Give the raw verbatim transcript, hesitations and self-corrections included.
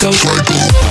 goes right.